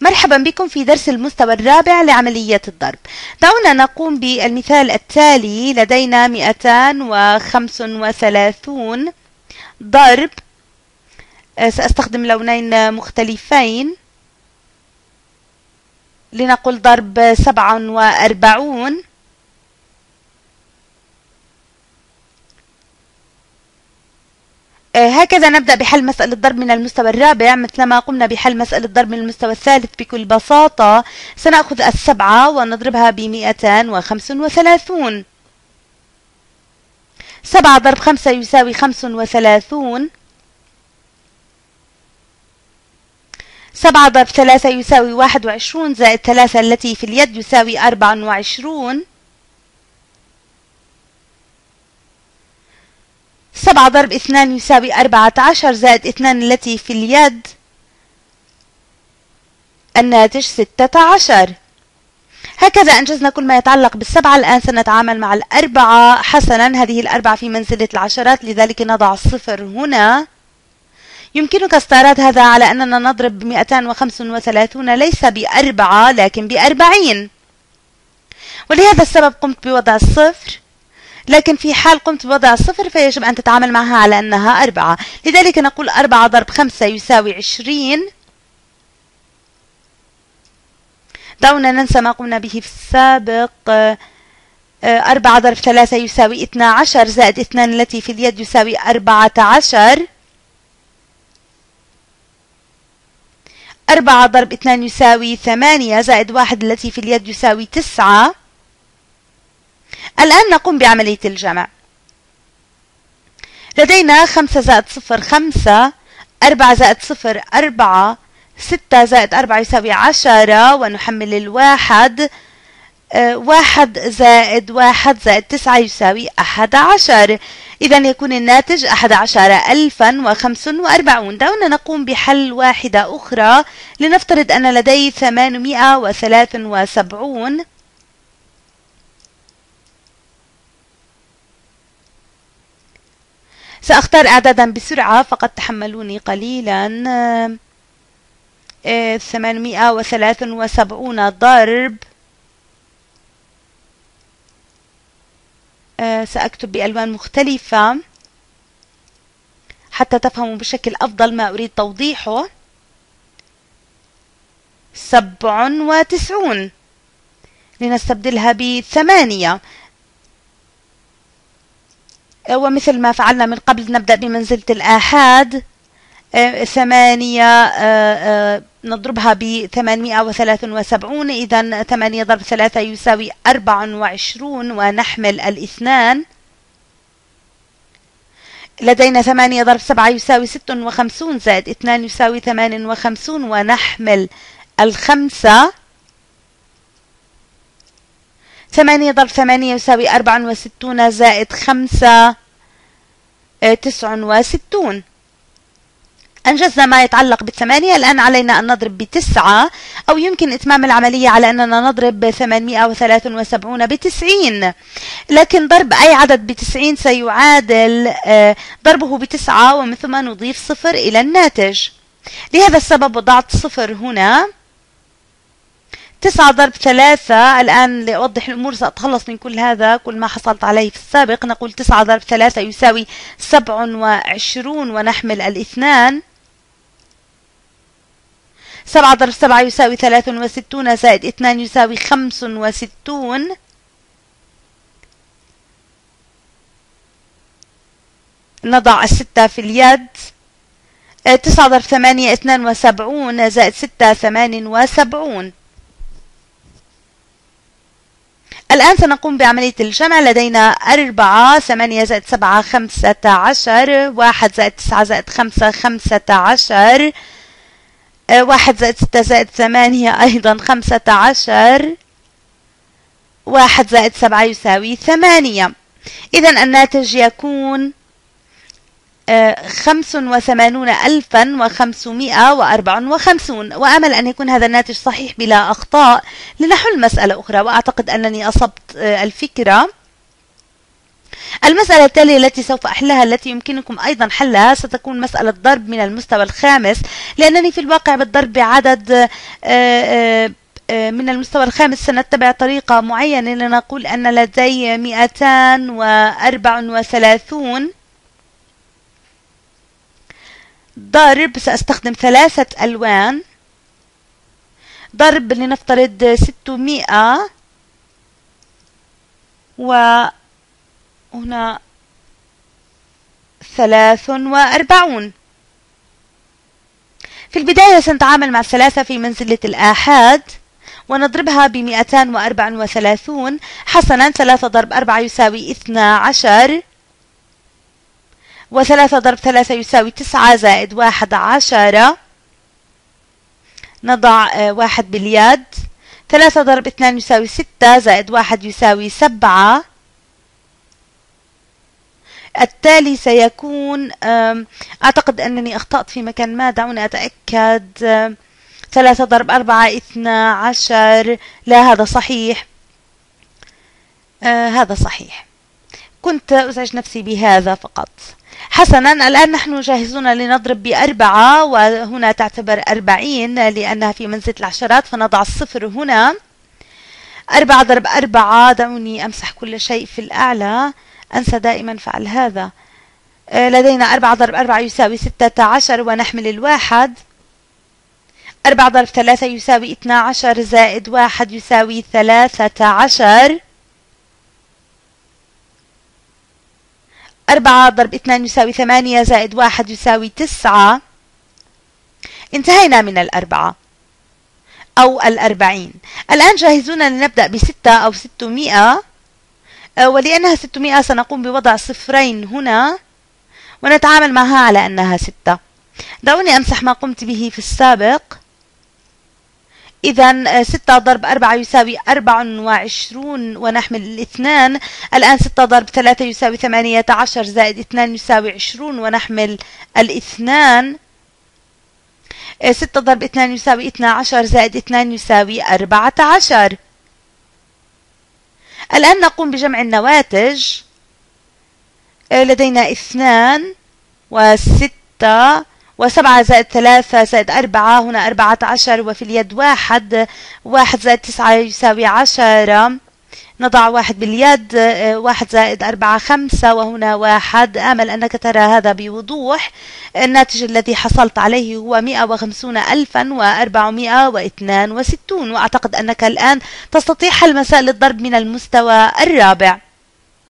مرحبا بكم في درس المستوى الرابع لعملية الضرب. دعونا نقوم بالمثال التالي. لدينا 235 ضرب. سأستخدم لونين مختلفين. لنقل ضرب 47. هكذا نبدأ بحل مسألة ضرب من المستوى الرابع مثلما قمنا بحل مسألة ضرب من المستوى الثالث بكل بساطة. سنأخذ 7 ونضربها 235. 7 ضرب 5 يساوي 35. 7 ضرب 3 يساوي 21 زائد 3 التي في اليد يساوي 24. 7 ضرب 2 يساوي 14 زائد 2 التي في اليد، الناتج 16. هكذا أنجزنا كل ما يتعلق بالسبعة. الآن سنتعامل مع الأربعة. حسنا، هذه الأربعة في منزلة العشرات، لذلك نضع 0 هنا. يمكنك استعراض هذا على أننا نضرب 235 ليس ب4 لكن ب40، ولهذا السبب قمت بوضع 0. لكن في حال قمت بوضع 0 فيجب أن تتعامل معها على أنها 4، لذلك نقول 4 ضرب 5 يساوي 20. دعونا ننسى ما قمنا به في السابق. 4 ضرب 3 يساوي 12 زائد 2 التي في اليد يساوي 14. 4 ضرب 2 يساوي 8 زائد 1 التي في اليد يساوي 9. الآن نقوم بعملية الجمع. لدينا 5 زائد 0 5، 4 زائد 0 4، 6 زائد 4 يساوي 10 ونحمل 1. 1 زائد 1 زائد 9 يساوي 11، إذا يكون الناتج 11045. دعونا نقوم بحل واحدة أخرى. لنفترض أن لدي 873. سأختار أعدادا بسرعة فقد تحملوني قليلا. 873 ضرب. سأكتب بألوان مختلفة حتى تفهموا بشكل أفضل ما أريد توضيحه. 97 لنستبدلها ب8، ومثل ما فعلنا من قبل نبدأ بمنزلة الآحاد. 8 نضربها ب873، إذا 8 ضرب 3 يساوي 24 ونحمل 2. لدينا 8 ضرب 7 يساوي 56 زائد 2 يساوي 58 ونحمل 5. 8 ضرب 8 يساوي 64 زائد 5 69. أنجزنا ما يتعلق ب8. الآن علينا أن نضرب ب9، أو يمكن إتمام العملية على أننا نضرب 873 ب90، لكن ضرب أي عدد ب90 سيعادل ضربه ب9 ومن ثم نضيف 0 إلى الناتج. لهذا السبب وضعت 0 هنا. 9 ضرب 3. الآن لأوضح الأمور سأتخلص من كل هذا، كل ما حصلت عليه في السابق. نقول 9 ضرب 3 يساوي 27 ونحمل 2. 7 ضرب 7 يساوي 63 زائد 2 يساوي 65. نضع 6 في اليد. 9 ضرب 8 72 زائد 6 78. الآن سنقوم بعملية الجمع. لدينا 4، 8 زائد 7 15، 1 زائد 9 زائد 5 15، 1 زائد 6 زائد 8 أيضا 15، 1 زائد 7 يساوي 8. إذا الناتج يكون 85554. وأمل أن يكون هذا الناتج صحيح بلا أخطاء لنحل مسألة أخرى، وأعتقد أنني أصبت الفكرة. المسألة التالية التي سوف أحلها التي يمكنكم أيضا حلها ستكون مسألة ضرب من المستوى الخامس، لأنني في الواقع بالضرب بعدد من المستوى الخامس سنتبع طريقة معينة. لنقول أن لدي 234 ضرب، سأستخدم 3 ألوان، ضرب لنفترض 600، وهنا 43. في البداية سنتعامل مع الثلاثة في منزلة الآحاد ونضربها ب234. حسنا، 3 ضرب 4 يساوي 12، و3 ضرب 3 يساوي 9 زائد 11. نضع 1 باليد. 3 ضرب 2 يساوي 6 زائد 1 يساوي 7. التالي سيكون، أعتقد أنني أخطأت في مكان ما، دعوني أتأكد. 3 ضرب 4 12، لا هذا صحيح، هذا صحيح، كنت أزعج نفسي بهذا فقط. حسنا، الآن نحن جاهزون لنضرب ب4، وهنا تعتبر 40 لأنها في منزلة العشرات، فنضع 0 هنا. 4 ضرب 4، دعوني أمسح كل شيء في الأعلى، أنسى دائما فعل هذا. لدينا 4 ضرب 4 يساوي 16، ونحمل الواحد. 4 ضرب 3 يساوي 12 زائد 1 يساوي 13. 4 ضرب 2 يساوي 8 زائد 1 يساوي 9. انتهينا من ال4 أو ال40. الآن جاهزون لنبدأ ب6 أو 600، ولأنها 600 سنقوم بوضع 0 هنا ونتعامل معها على أنها 6. دعوني أمسح ما قمت به في السابق. إذا 6 ضرب 4 يساوي 24، ونحمل الاثنان. الآن 6 ضرب 3 يساوي 18 زائد 2 يساوي 20، ونحمل الاثنان. 6 ضرب 2 يساوي 12 زائد 2 يساوي 14. الآن نقوم بجمع النواتج. لدينا 2 و6 و7 زائد 3 زائد 4، هنا 14، وفي اليد 1. 1 زائد 9 يساوي 10، نضع 1 باليد. 1 زائد 4 5، وهنا 1. آمل أنك ترى هذا بوضوح. الناتج الذي حصلت عليه هو 150,462، وأعتقد أنك الآن تستطيع حل مسألة الضرب من المستوى الرابع.